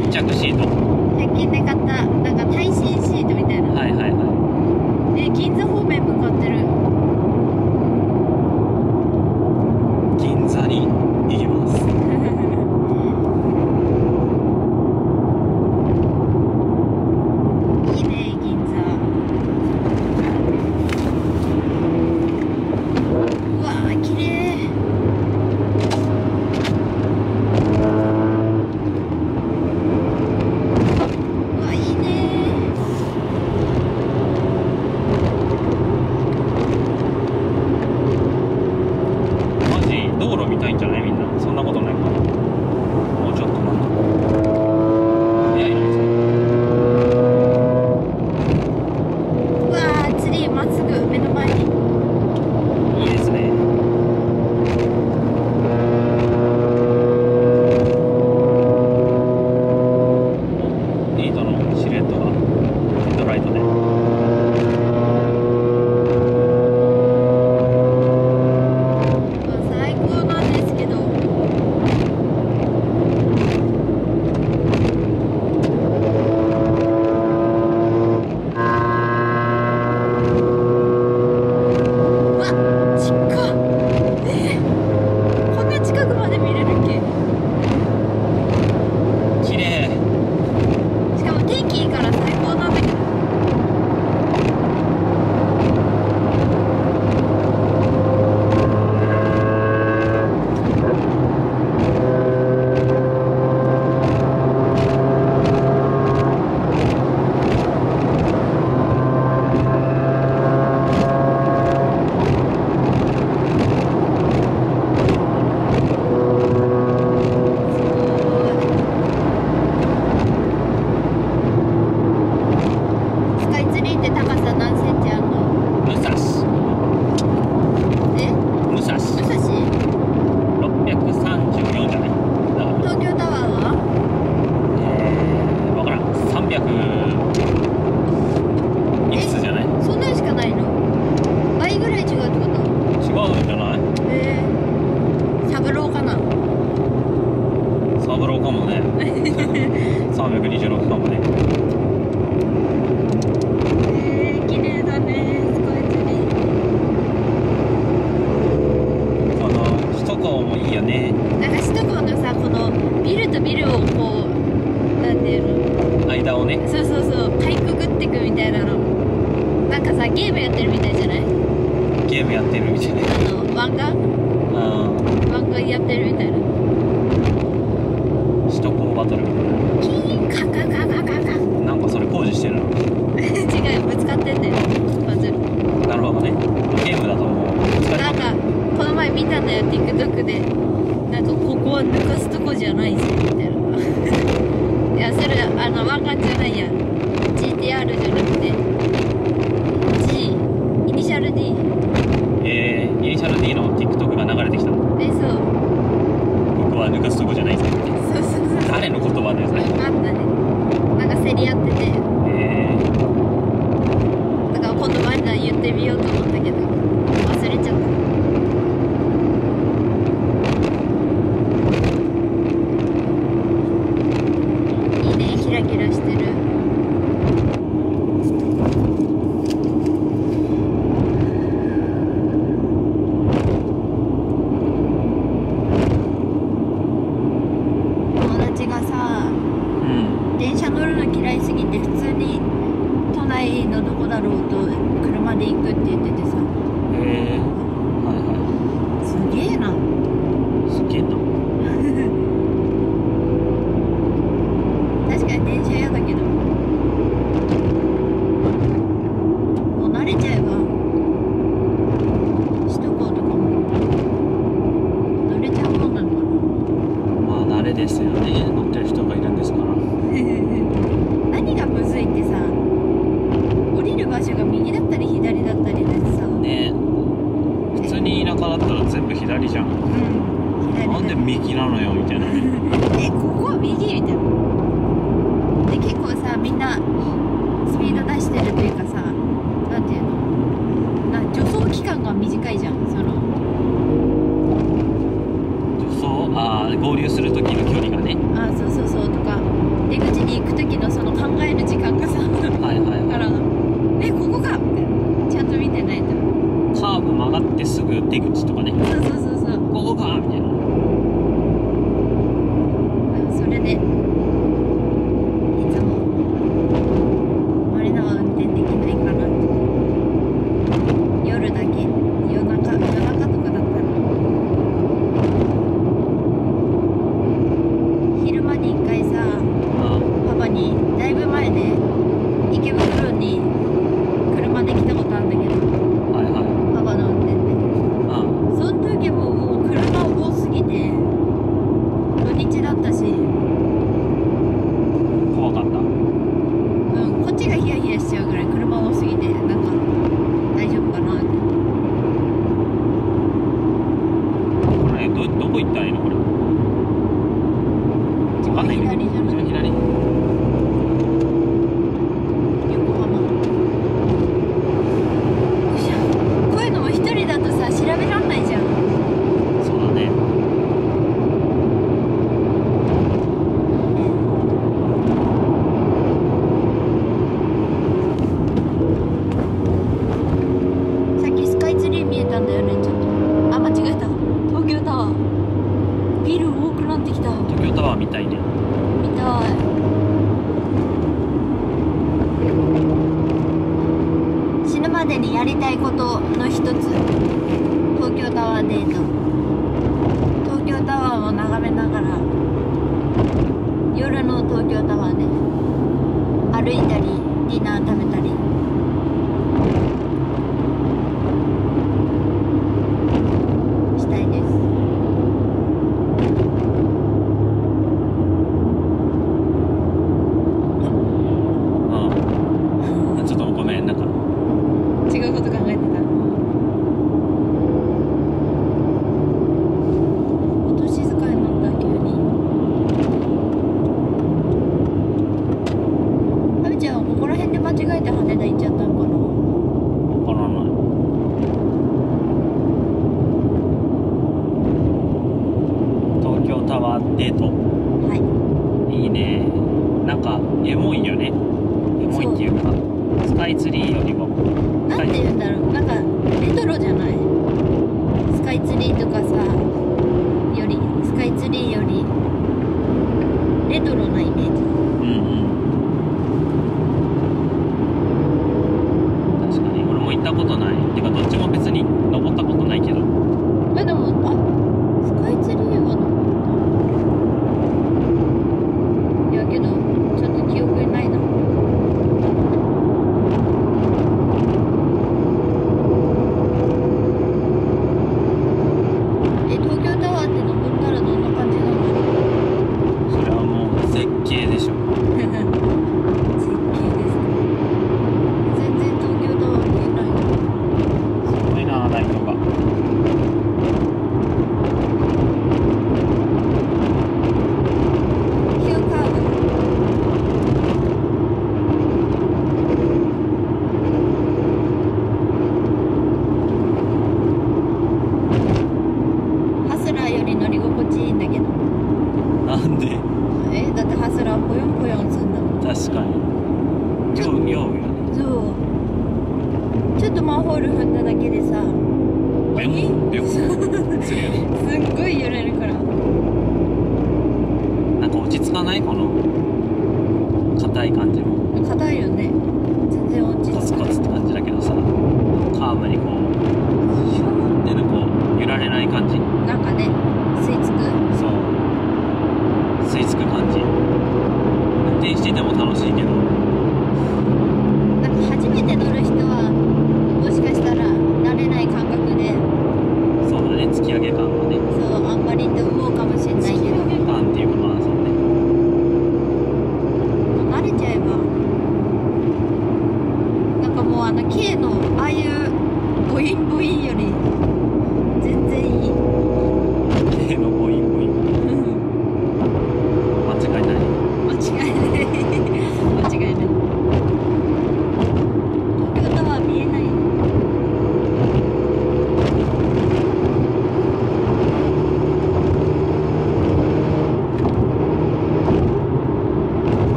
粘着シート、鉄筋で買ったなんか耐震シートみたいな。はいはいはい。で銀座方面向かってる。銀座に行きます。いいね銀座。うわー綺麗。うわいいね。マジ道路みたいんじゃないみんな。そんなことないかな。もうちょっとなんだ。うわーツリーまっすぐ目の前に。いいですね。お、リードのシルエットがヘッドライトで。うわ最高なんですけど。うわ近っ。こんな近くまで見れるっけ。綺麗。しかも天気いいから最高なんだけど。スカイツリーって高さ何センチあるの？武蔵え？武蔵武蔵？634じゃないだから、東京タワーは？わからん。300いくつじゃない？そんなんしかないの？倍ぐらい違うってこ違うんじゃない？と？サブローかな。サブローかもね。326かもね。綺麗だねスカイツリー。この首都高もいいよね。なんか首都高のさ、このビルとビルをこうなんていうの、間をね。そうそうそう、かいくぐってくみたいなの。なんかさゲームやってるみたいじゃない？ゲームやってるみたいな。湾岸うん、湾岸やってるみたいな。首都高バトルみたいな。キーンカンカンカンカンカンカン。なんかそれ工事してるの。違うよぶつかってんだよバズる。なるほどね。ゲームだと思う。疲れなんかこの前見たんだよ TikTok で。なんかここは抜かすとこじゃないぜみたいな。いやそれ湾岸じゃないや。GTR じゃなくて G イニシャル D。イニシャル D の TikTok が流れてきた。こえそうこは抜かすとこじゃないです。そうそうそう。誰の言葉だよそれ。あったね。なんか競り合ってて。えーだから今度マリナ言ってみようと思ったけど忘れちゃった。いいねキラキラしてる。友達がさうん電車乗るの嫌いすぎて普通に都内のどこだろうと車で行くって言っててさ、えーはいはすげえな。いすげえな。確かに電車嫌だけどもう慣れちゃえば首都高とかも乗れちゃうもんなのかまあ慣れですよね。乗ってる人がいるんですから。な。何がむずいってさ降りる場所が右だったり左だったりでさ、ね普通に田舎だったら全部左じゃん。うん左だなんで右なのよみたいなね。えここ右みたいな。で結構さみんなスピード出してるというかさなんていうの助走期間が短いじゃん。そのそう合流する時の距離がね。そうそうそうとか出口に行く時のその考える時間がさ、からえここかみたいな、ちゃんと見てないと。カーブ曲がってすぐ出口とかね。そうそうそうそう、ここかみたいな。それでいつも我らは運転できないかなって。夜だけ、夜中とかだったら昼間に一回さ、パパにだいぶ前ね、池袋に車で来たことあるんだけど、パパの運転で、その時もう車多すぎて土日だったし。こっちがヒヤヒヤしちゃうぐらい車多すぎて、なんか大丈夫かなって。これどこ行ったらいいのこれ。わかんないね。左じゃない？左。横浜。よいしょ。こういうのも一人だとさ、調べらんないじゃん。そうだね。さっきスカイツリー見えたんだよね、ちょっと。あ、間違えた。東京タワー。ビル多くなってきた。東京タワーみたいね。見たい。死ぬまでにやりたいことの一つ、東京タワーデート。東京タワーを眺めながら、夜の東京タワーで歩いたりディナー食べたり。したいです。ちょっとごめん、なんか違うこと考えてた。音静かになった急に。アミちゃんはここら辺で間違えて羽田行っちゃったのかな。わからない。東京タワーデートはい。いいね。なんかエモいよね。エモいっていうかスカイツリーよりもなんて言うんだろう、なんかレトロじゃない？スカイツリーとかさ、よりスカイツリーよりレトロなイメージ。うんうん。確かに俺も行ったことない。てかどっちも別に登ったことないけど。え、でもあ、スカイツリーは登った。いやけどちょっと記憶にないな。え、東京タワーって登ったらどんな感じなの？それはもう絶景でしょ。絶景ですね。全然東京タワー見えない。すごいな、ライトが。急カーブ。ハスラーより乗り心地いいんだけど。なんでえ、だってハスラーぽよんぽよんすんだもん。確かにちょっと酔うよね。そう。ちょっとマンホール踏んだだけでさ、ビョンビョンするよね。すっごい揺れるから。なんか落ち着かないこの硬い感じも硬いよね。全然落ちコツ着コかない。ツって感じだけどさ、カーブにこうシューってね、こう揺られない感じ。なんかね、吸い付く。そう吸い付く感じ。運転してても楽しいけど、なんか初めて乗る人はもしかしたら慣れない感覚で、そうだね、突き上げ感がね、そうあんまりって思うかもしれないけど、感っていうか、まあそうね、慣れちゃえばなんかもうK のああいうボインボインより全然いい。K のボインボイン間違いない。間違いない。間違いない。東京タワー見えない。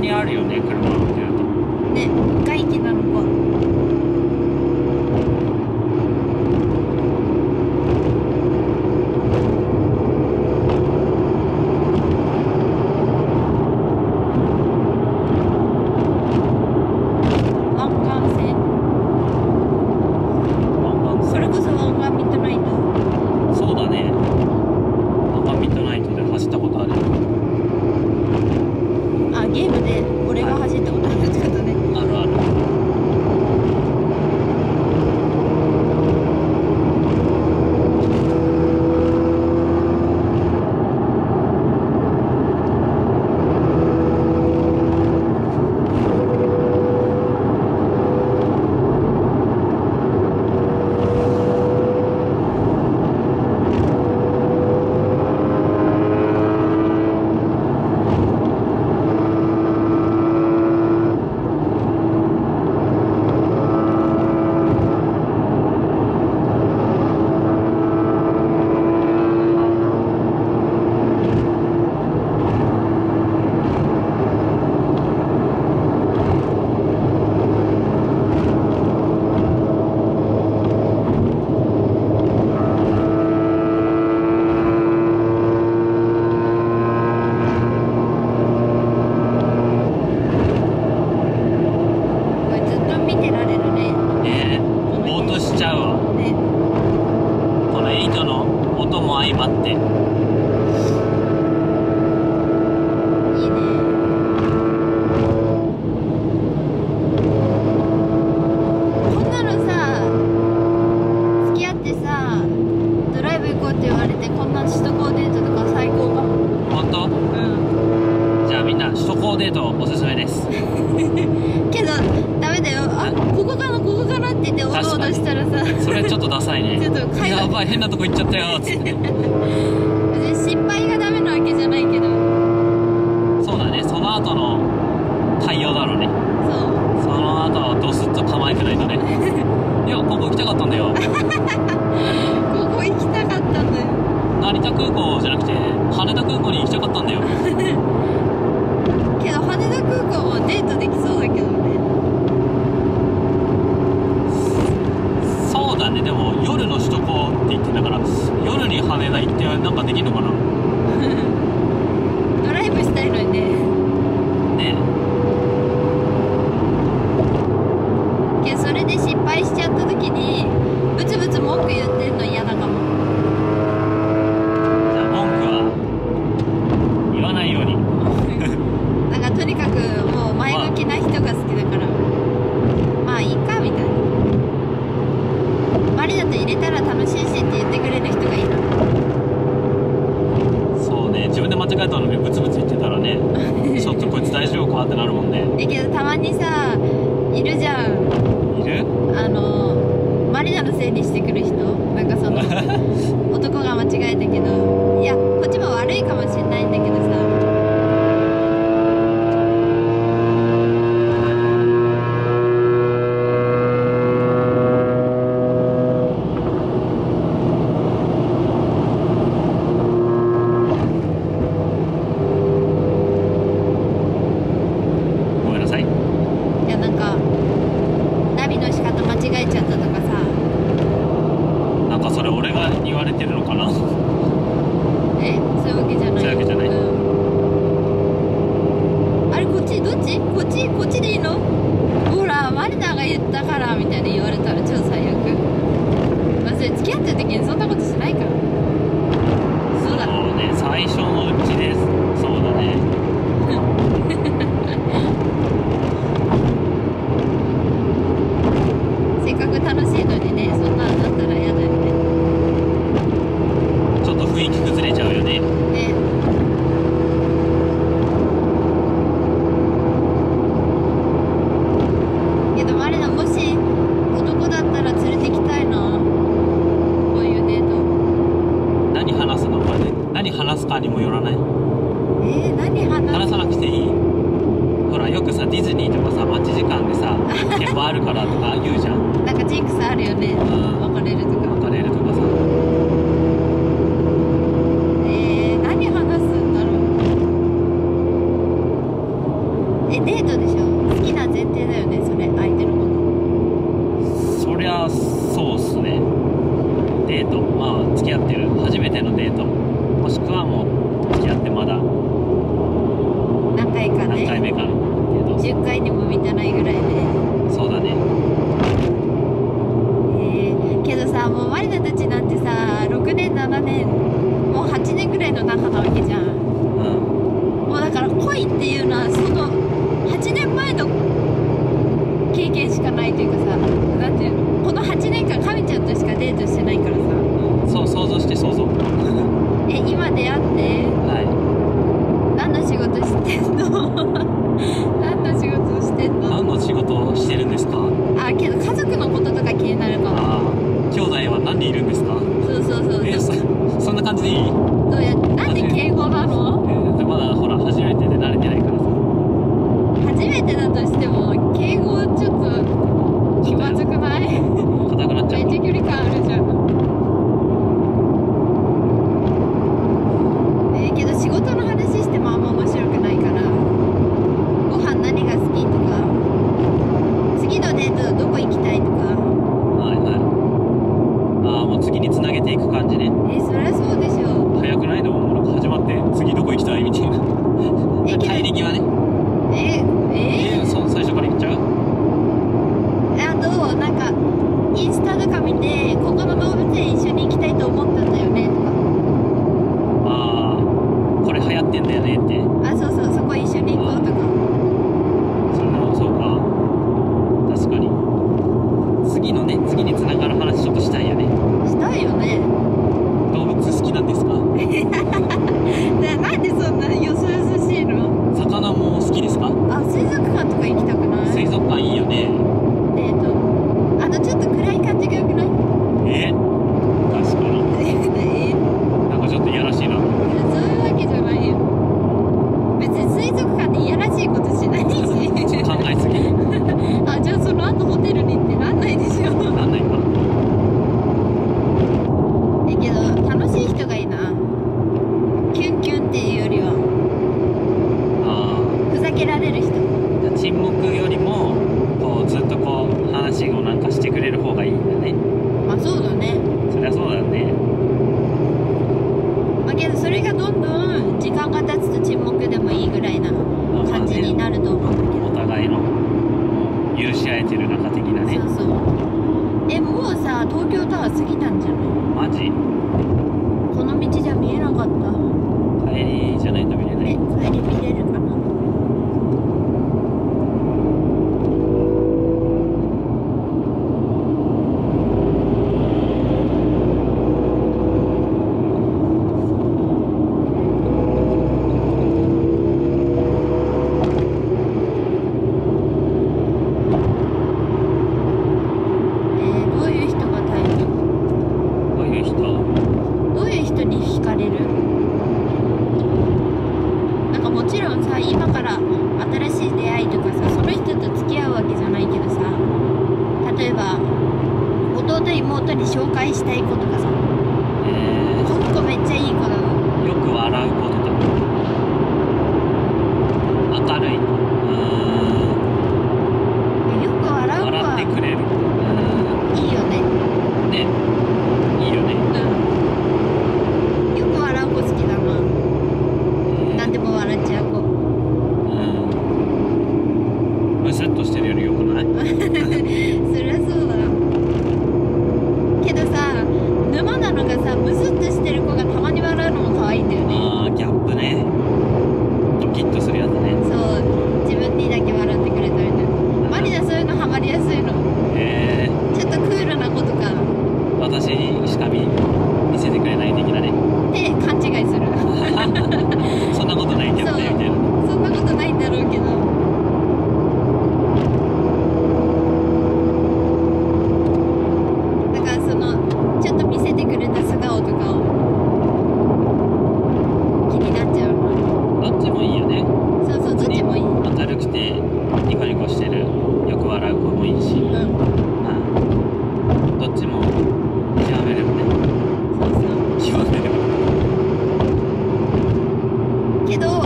にあるよね、車乗ってるとね。外気の向こうデートでしょ。好きな前提だよね、それ、相手のこと。そりゃそうっすね。デート、まあ付き合ってる、初めてのデート、もしくはもう付き合ってまだ何回かね、何回目かのデート、10回にも満たないぐらいで、ね。そうだね。けどさ、もうマリナたちなんてさ、6年7年もう8年ぐらいの仲なわけじゃん。もうだから恋っていうのはその8年前の経験しかないというかさ、なんていうの、この8年間神ちゃんとしかデートしてないからさ、そう、想像して想像今出会って、はい、何の仕事してんの何の仕事してんの、何の仕事をしてるんですか。あ、けど家族のこととか気になるの。あ、兄弟は何人いるんですか。そうそうそう、そんな感じでいい。どうやってなんで敬語なの。まだほら初めてで慣れてないからさ。初めてだとしても敬語ちょっと気まずくない。硬くなっちゃう。めっちゃ距離感あるじゃん。けど仕事の話してもあんま面白くないから、ご飯何が好きとか、次のデートどこ行きたいとか。はいはい。ああ、もう次につなげていく感じね。そりゃそうでしょ。早くないのもなんか始まって次どこ行きたいみたいな帰り際ね。最初から行っちゃう。あ、どう、なんかインスタとか見て、ここの動物園一緒に行きたいと思ったんだよねとか、これ流行ってんだよねって。あ、そうそう、そこ一緒に行こうとか。それもそうか、確かに。次のね、次につながる話ちょっとしたいよね。したいよね。動物好きなんですかなんでそんなよそよそしいの。魚も好きですか。あ、水族館とか行きたくない。水族館いいよね。デート、あのちょっと暗い感じがよくない。確かになんかちょっといやらしいな。けど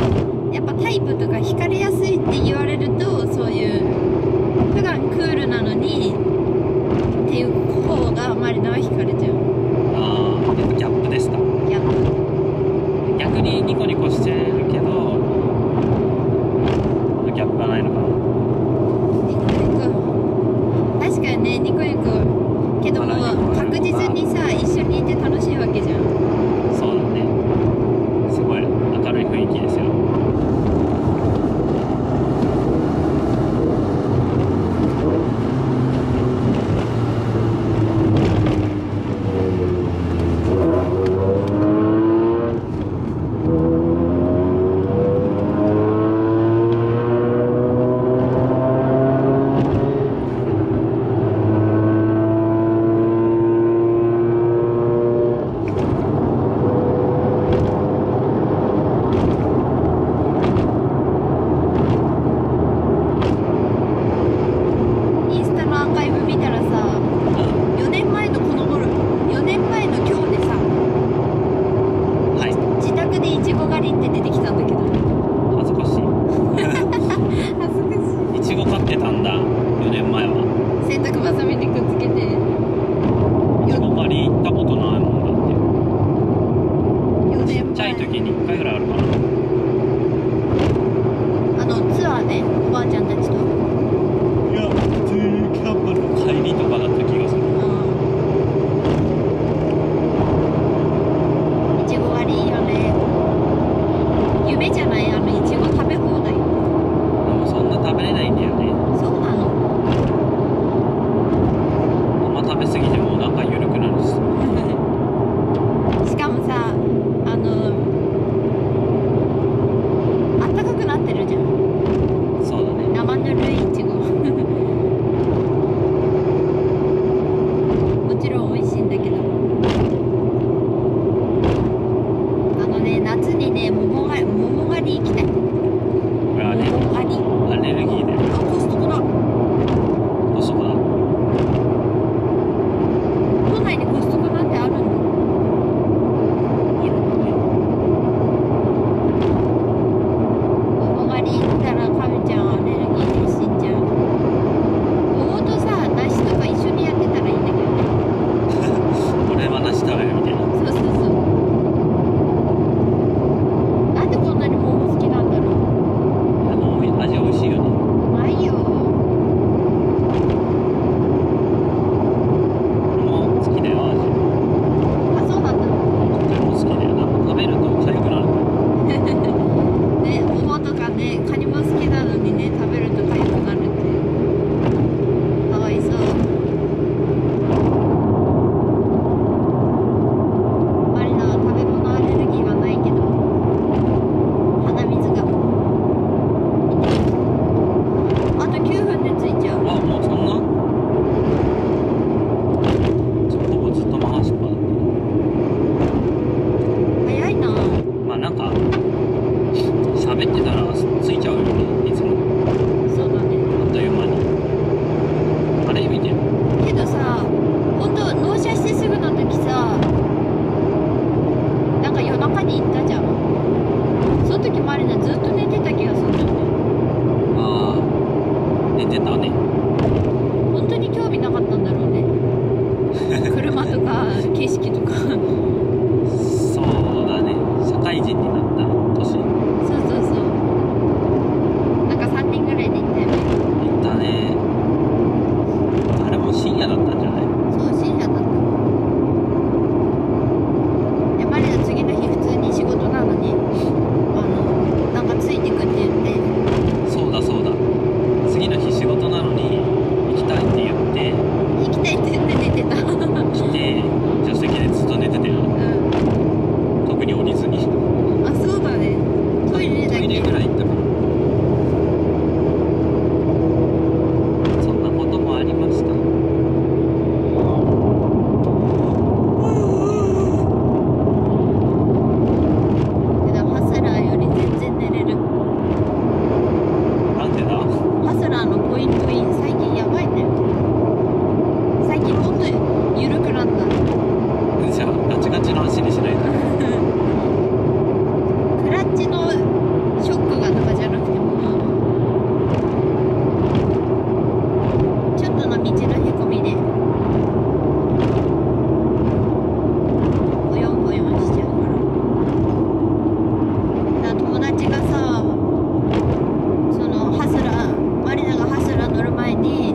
やっぱタイプとか惹かれやすいって言われるとばあちゃんたちと。いや、普通にキャンプの帰りとかだった気がする。いちご割りいいよね。夢じゃない、いちご食べ放題。でもそんな食べれないんだよね。そうなの。あんま食べ過ぎてもお腹緩くなるし。しかもさ、暖かくなってるじゃん。そうだね。生ぬるいイチゴ。もちろん美味しいんだけど。ね、夏にね、桃狩り行きたい。桃狩り。アレルギーだよ。あ、コストコだ。コストコだ。都内にコストコなんてあるんだ。桃狩り行ったらカミちゃんアレルギーで死んじゃう。桃とさ、梨とか一緒にやってたらいいんだけどね。俺は梨食べるみたいな。そうそうそう。なんでこんなに桃好きなんだろ味美味しいよね。う。うまいよ。俺も好きだよ、味。あ、そうなんだ。とても好きだよ。なんか食べると痒くなる。ね、桃とかね、カニも好きなのにね、食べると痒くなるって。かわいそう。マリナは食べ物アレルギーはないけど、鼻水が。あと9分で着いちゃう。あ、もうそんなほぼずっと回しっぱだったな。早いな。まあなんか喋ってたらついちゃうよね、いつも。そうだね。あっという間に。あれみたいな。けどさ、本当納車してすぐの時さ、なんか夜中に行ったじゃん。その時マリナずっと寝てた気がするんだよね。ああ、寝てたね。本当に興味なかったんだろうね。車とか景色とか。そうだね。社会人になった年行そうそうそう。なんか3人ぐらいで行ったよね。ったね。あれも深夜だったんじゃない？そう、深夜だった。で、マリナ次の日普通に仕事なのに、なんかついてくって言って、そうだそうだ。次の日仕事なのに行きたいって言って行きたいって言って寝てた。来て、助手席でずっと寝てたよ。特に降りずに。あ、そうだね。トイレだトイレけ。ぐらい行ったから。そんなこともありました。でもハスラーより全然寝れる。なんでだ。ハスラーのポイントイン最近やばいんだよ。最近もっと緩くなった。じゃあガチガチの走りしないと。クラッチのショックがとかじゃなくても、ちょっとの道のへこみでボヨンボヨンしちゃうから。だから友達がさ、そのハスラー、マリナがハスラー乗る前に、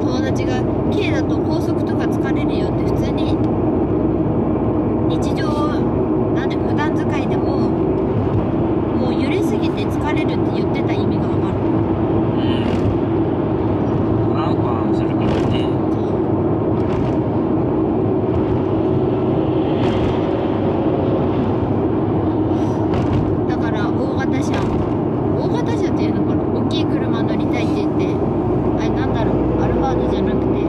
友達が「K だと高速とか疲れるよ」って、普通に日常なんで普段使いでももう揺れすぎて疲れるって言ってた意味が分かる。うん。なんかするからね。だから大型車っていうのかな、大きい車乗りたいって言って、あれなんだろう、アルファードじゃなくて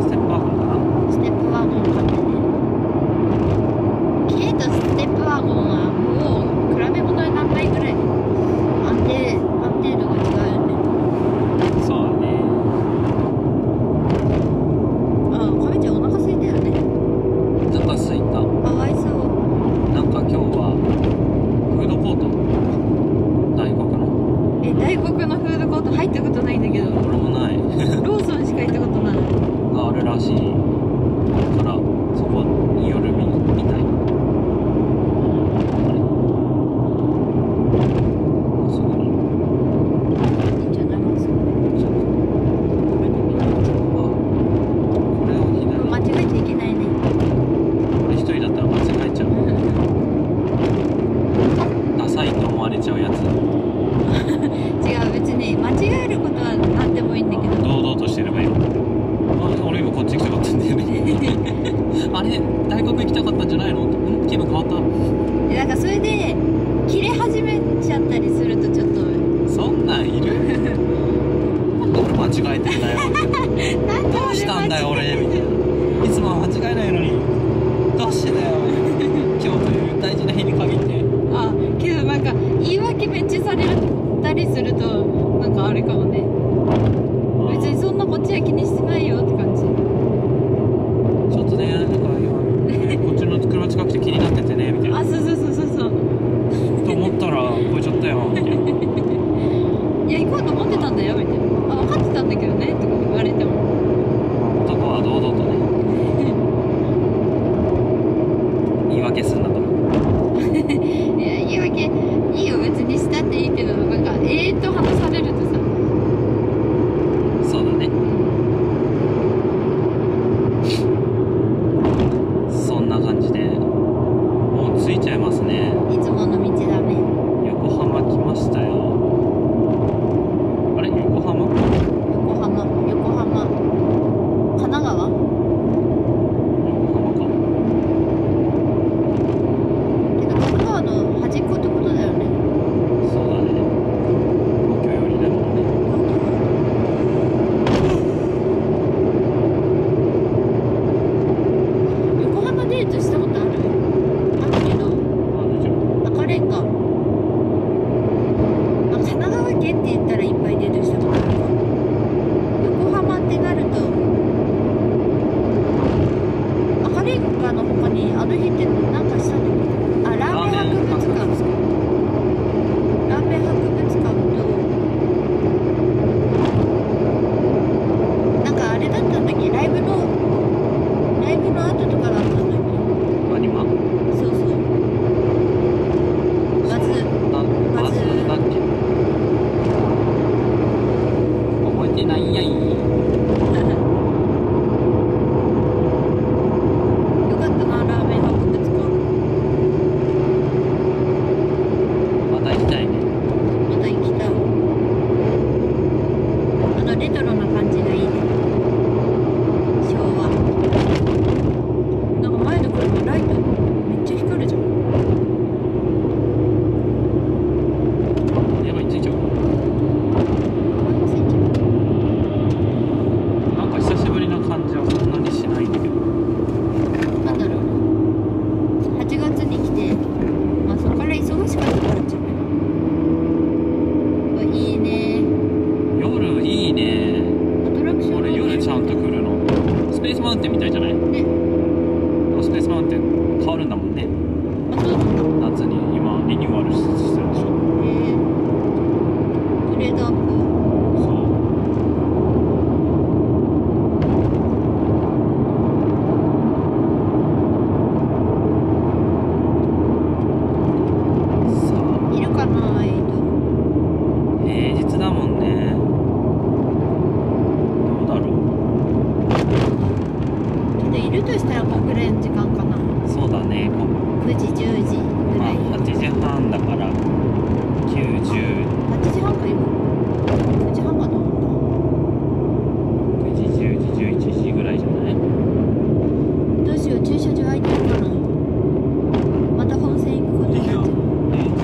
ステップワゴンかな。ステップワゴン買ってね。軽とステップワゴンはもう比べ物にならないぐらい安定度が違うよね。そうだね。あ、かみちゃんお腹空いたよね。お腹すいた。かわいそう。なんか今日はフードコート、大学の。え、大黒のフードコート入ったことないんだけど、俺もない。ローソンしか行ったことない。があるらしいから、そこに夜みたいな。あれもうすぐにいいんじゃないですか。りするとなんかあれかもね。別にそんなこっちは気にしてないよって感じ。ちょっとね、なんか今こっちの車近くて気になっててねみたいな。あ、そうそうそうそうそう。と思ったら超えちゃったよみたいな。いや行こうと思ってたんだよみたいな。あ、分かってたんだけどねとか言われても。男は堂々とね。言い訳すんなと思う。いや言い訳いいよ、別にしたっていいけど、なんか話されるとさ。そうだね。そんな感じでもう着いちゃいますね。いつもの道だね。横浜来ましたよ。あれ、横浜？横浜。神奈川？すごい、外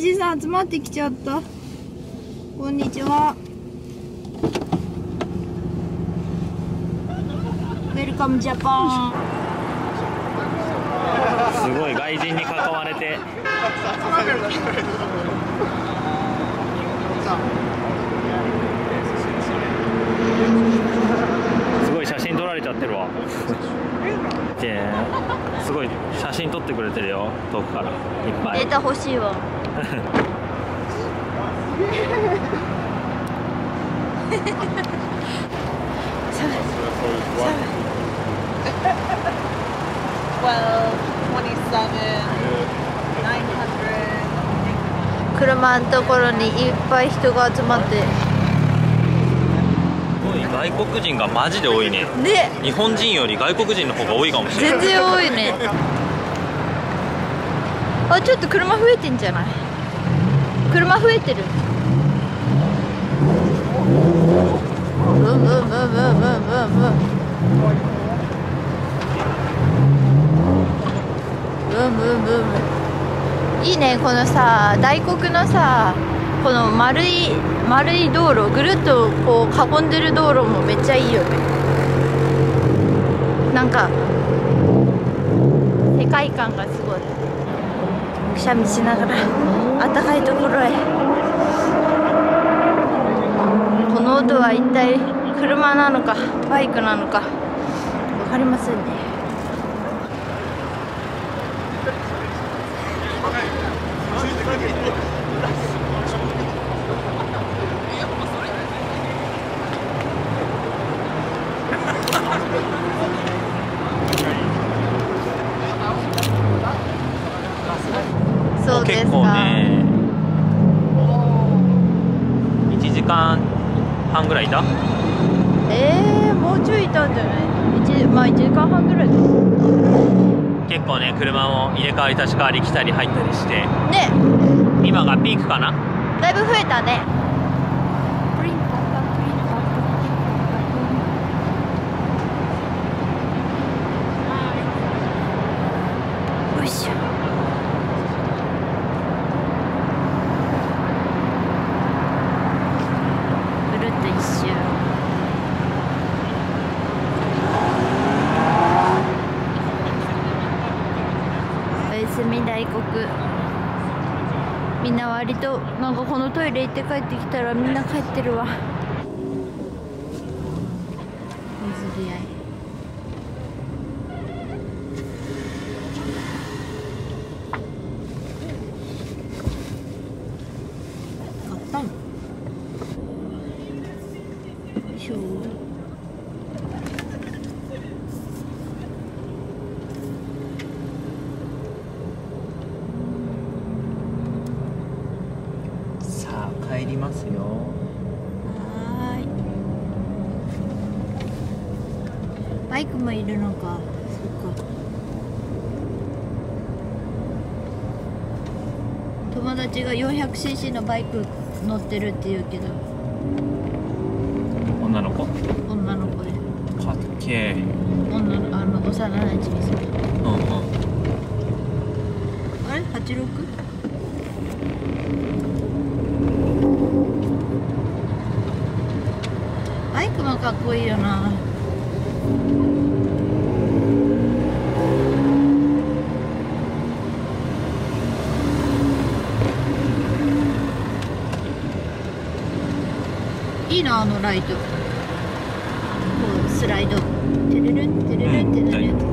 人さん集まってきちゃった。こんにちは、ウェルカムジャパン。すごい外人に囲まれてすごい写真撮られちゃってるわ。すごい写真撮ってくれてるよ、遠くからいっぱい。データ欲しいわ。車のところにいっぱい人が集まって。外国人がマジで多いね。ね、日本人より外国人の方が多いかもしれない。全然多いね。あ、ちょっと車増えてんじゃない？車増えてる。ブンブンブンブンブンブンブン。ブームいいね。このさ大黒のさこの丸い道路ぐるっとこう囲んでる道路もめっちゃいいよね。なんか世界観がすごい。くしゃみしながら暖かいところへ。この音は一体車なのかバイクなのか分かりませんね。そうですか。結構ね1時間半ぐらいいた。もうちょいいたんじゃない。まあ1時間半ぐらいだ。結構ね車も入れ替わり立ち替わり来たり入ったりしてね。今がピークかな。だいぶ増えたね。よいしょ。みんな割となんかこのトイレ行って帰ってきたらみんな帰ってるわ。譲り合い。帰りますよ。はい。バイクもいるのか。そっか。友達が 400cc のバイク乗ってるって言うけど。女の子？女の子で。かっけー。女の幼なじみさん。あれ 86？かっこいいよな。いいなあのライト。こうスライド。てるるんてるるんてるるん。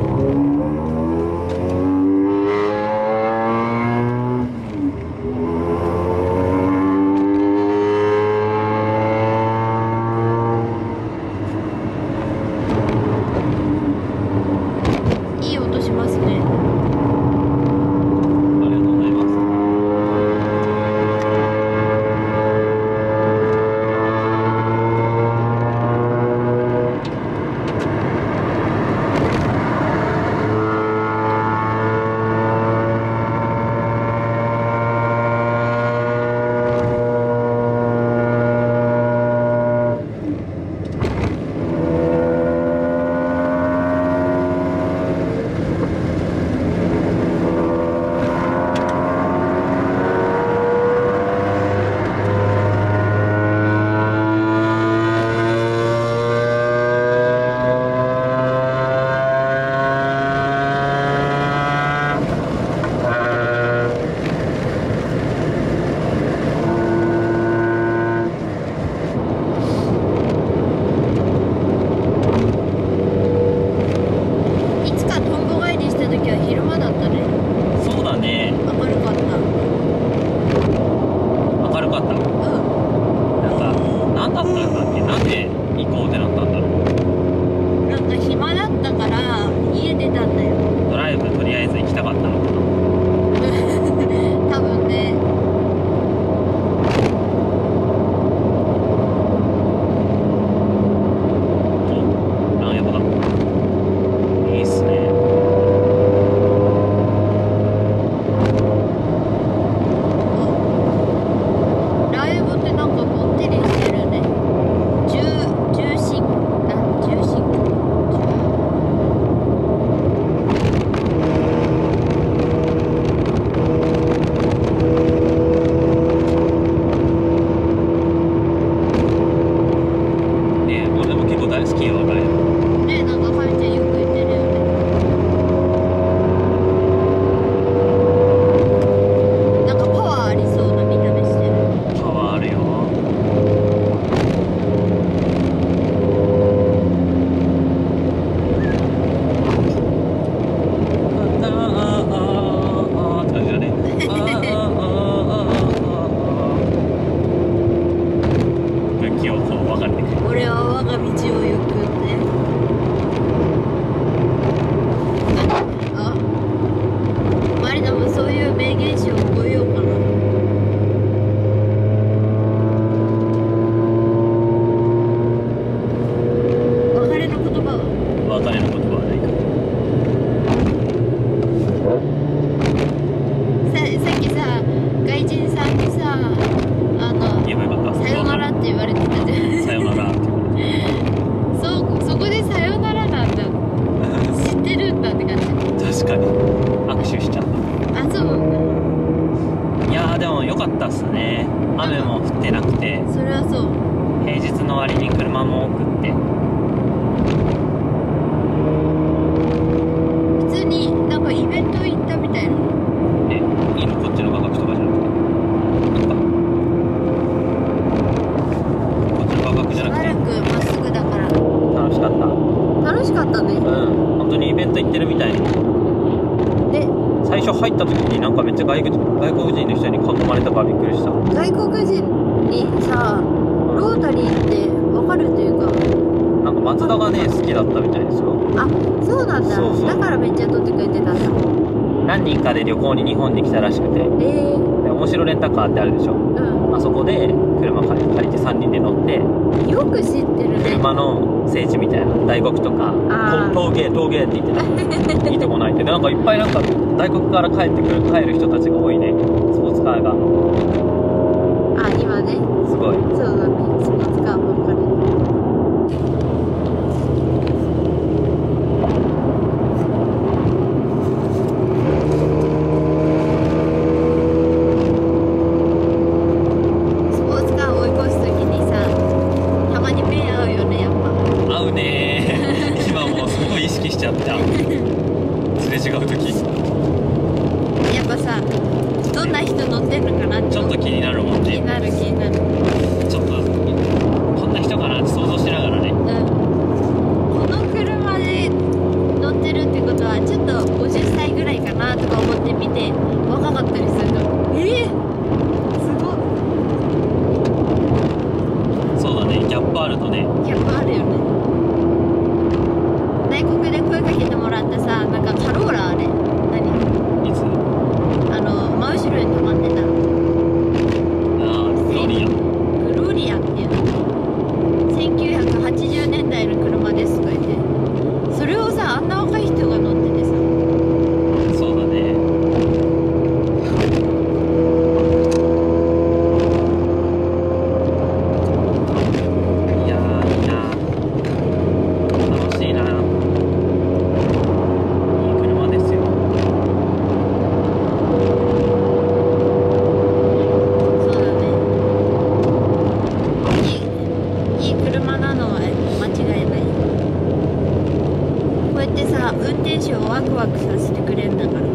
雨も降ってなくて、それはそう、平日の割に車も多くって、普通になんかイベント行ったみたいな。え、いいの、こっちの価格とかじゃなくて、こっちの価格じゃなくて、しばらくまっすぐだから楽しかった。楽しかったね。うん、本当にイベント行ってるみたいで、最初入った時になんかめっちゃ外国人の人に囲まれたからびっくりした。外国人にさ、ロータリーって分かるというか、なんか松田がね好きだったみたいですよ。あ、そうなんだ。そうそう、だからめっちゃ撮ってくれてたんだ。何人かで旅行に日本に来たらしくて、面白レンタカーってあるでしょ、うん、あそこで車借りて3人で乗って、よく知ってるね、車の聖地みたいな、大黒とか陶芸って言ってたいいとこないって、なんかいっぱいなんか大黒から帰る人たちが多いね、スポーツカーが。あ、今ね、すごい。そうだね、スポーツカーばっかり。運転手をワクワクさせてくれるんだから。うん。